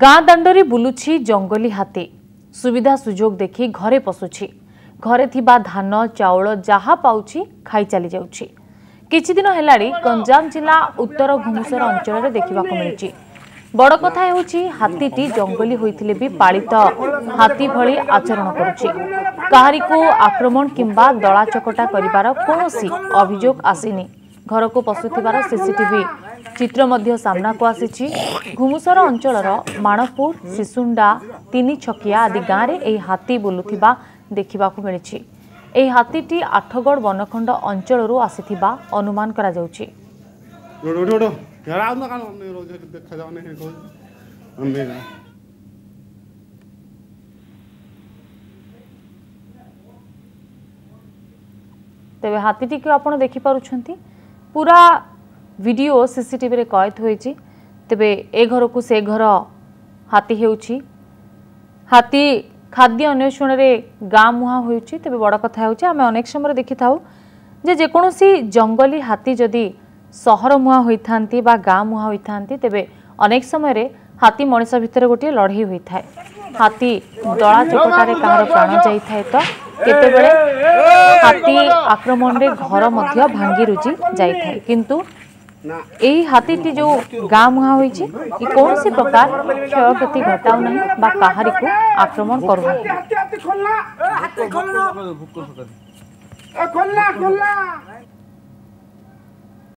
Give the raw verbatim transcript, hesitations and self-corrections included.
गाँ दाण्डे बुलुछि जंगली हाथी। सुविधा सुजोग देखि घरे पशुछि। घरे थिबा धान चाउल जहा पाउछि खाई चली जाउछि। किछि दिन हेलाडी गंजाम जिला उत्तर घुमुसर अंचल रे देखिबाकु मिलछि। बड़ कथा हेउछि हाथीटी जंगली होइथिले भी पालित हाथी भली आचरण करुछि। काहारिकु आक्रमण किंबा दला चकटा करिबार कोनोसी अभियोग आसीनी। घरको पशुथिबार सीसीटीवी चित्र मध्य सामना को आसीछि। घुमुसर अंचलर माणपुर शिशुंडा तीनी छकिया आदि गाँव में यह हाथी बुलुथिबा देखा मिली। यह हाथीटी आठगड़ वनखंड अंचल आसीथिबा अनुमान करा जाउछि। तेबे हाथीटी को आपण देखि पारुछंती। पूरा वीडियो सीसीटीवी रे कैद होइछि। तेबे ए घर को से घर हाथी हेउछि। हाथी खाद्य अन्वेषण रे गाँ मुहा होइछि। तेबे बड़ कथा हेउछि आमे अनेक समय देखि थाउ जे जेकोसी जंगली हाथी जदि सहर मुहा होइथांती बा गाँ मुहा होइथांती तेबे अनेक समय रे हाथी मनिष भितर गोटे लड़ाई होई थाए। हाथी दला चकटा रे कहार प्राण जाई थाए तो केतेबेले हाथी आक्रमण रे घर मध्य भांगी रुजी जाई थाए। किंतु यही हाथीटी जो गाँ मुहा होइछि कौन सी प्रकार क्षयक्षति घटाऊ नहीं बा कहारी को आक्रमण करू नहीं।